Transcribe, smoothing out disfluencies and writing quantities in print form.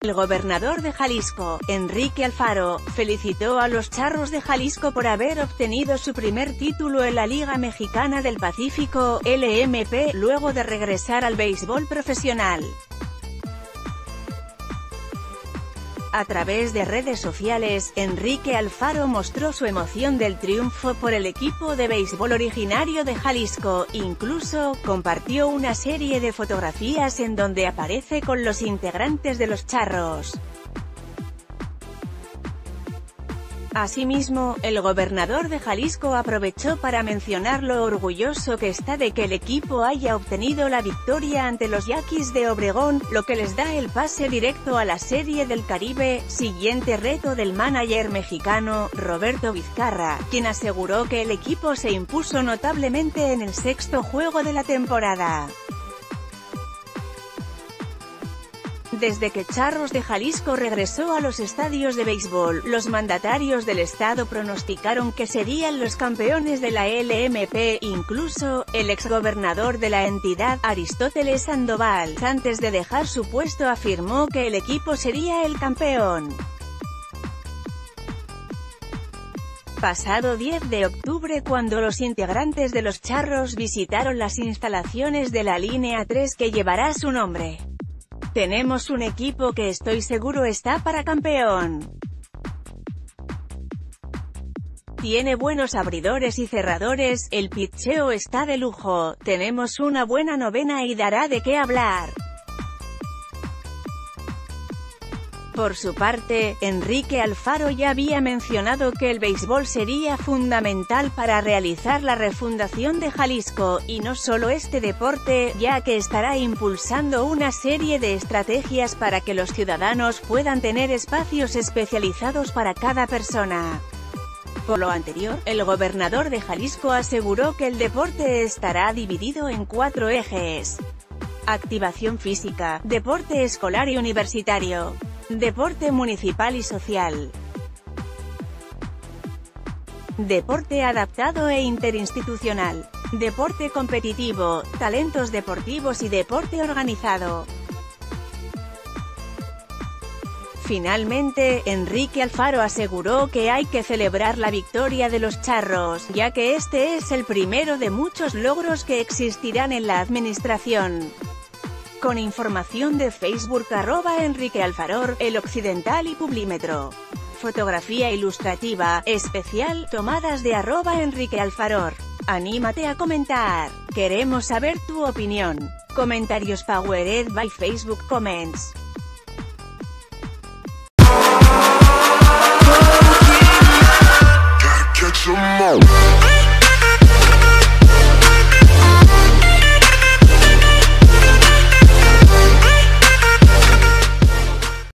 El gobernador de Jalisco, Enrique Alfaro, felicitó a los Charros de Jalisco por haber obtenido su primer título en la Liga Mexicana del Pacífico, LMP, luego de regresar al béisbol profesional. A través de redes sociales, Enrique Alfaro mostró su emoción del triunfo por el equipo de béisbol originario de Jalisco, incluso compartió una serie de fotografías en donde aparece con los integrantes de los Charros. Asimismo, el gobernador de Jalisco aprovechó para mencionar lo orgulloso que está de que el equipo haya obtenido la victoria ante los Yaquis de Obregón, lo que les da el pase directo a la Serie del Caribe, siguiente reto del mánager mexicano, Roberto Vizcarra, quien aseguró que el equipo se impuso notablemente en el sexto juego de la temporada. Desde que Charros de Jalisco regresó a los estadios de béisbol, los mandatarios del estado pronosticaron que serían los campeones de la LMP, incluso, el exgobernador de la entidad, Aristóteles Sandoval, antes de dejar su puesto afirmó que el equipo sería el campeón. Pasado 10 de octubre, cuando los integrantes de los Charros visitaron las instalaciones de la línea 3 que llevará su nombre. Tenemos un equipo que estoy seguro está para campeón. Tiene buenos abridores y cerradores, el pitcheo está de lujo, tenemos una buena novena y dará de qué hablar. Por su parte, Enrique Alfaro ya había mencionado que el béisbol sería fundamental para realizar la refundación de Jalisco, y no solo este deporte, ya que estará impulsando una serie de estrategias para que los ciudadanos puedan tener espacios especializados para cada persona. Por lo anterior, el gobernador de Jalisco aseguró que el deporte estará dividido en 4 ejes: activación física, deporte escolar y universitario, deporte municipal y social, deporte adaptado e interinstitucional, deporte competitivo, talentos deportivos y deporte organizado. Finalmente, Enrique Alfaro aseguró que hay que celebrar la victoria de los Charros, ya que este es el primero de muchos logros que existirán en la administración. Con información de Facebook @EnriqueAlfaro, El Occidental y Publímetro. Fotografía ilustrativa, especial, tomadas de @EnriqueAlfaro. Anímate a comentar. Queremos saber tu opinión. Comentarios Powered by Facebook Comments.